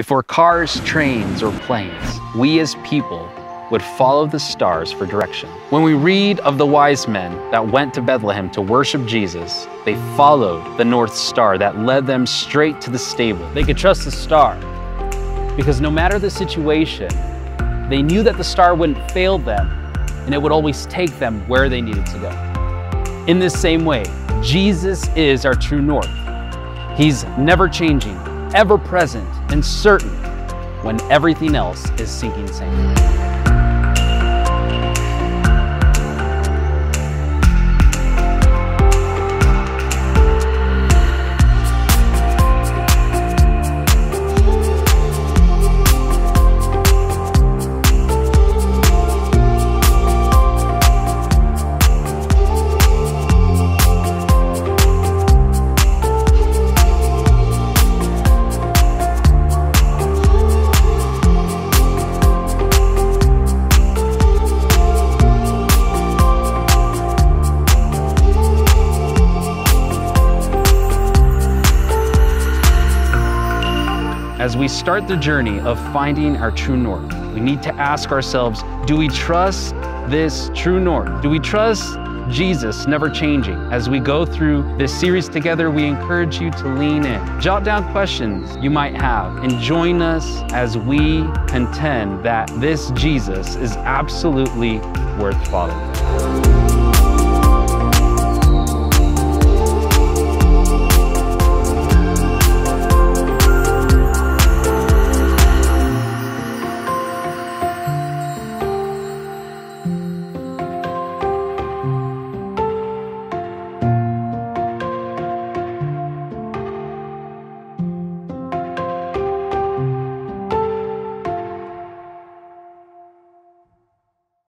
Before cars, trains, or planes, we as people would follow the stars for direction. When we read of the wise men that went to Bethlehem to worship Jesus, they followed the North Star that led them straight to the stable. They could trust the star because no matter the situation, they knew that the star wouldn't fail them and it would always take them where they needed to go. In this same way, Jesus is our true north. He's never changing, ever present, and certain when everything else is sinking sand. As we start the journey of finding our true north, we need to ask ourselves, do we trust this true north? Do we trust Jesus never changing? As we go through this series together, we encourage you to lean in. Jot down questions you might have and join us as we contend that this Jesus is absolutely worth following.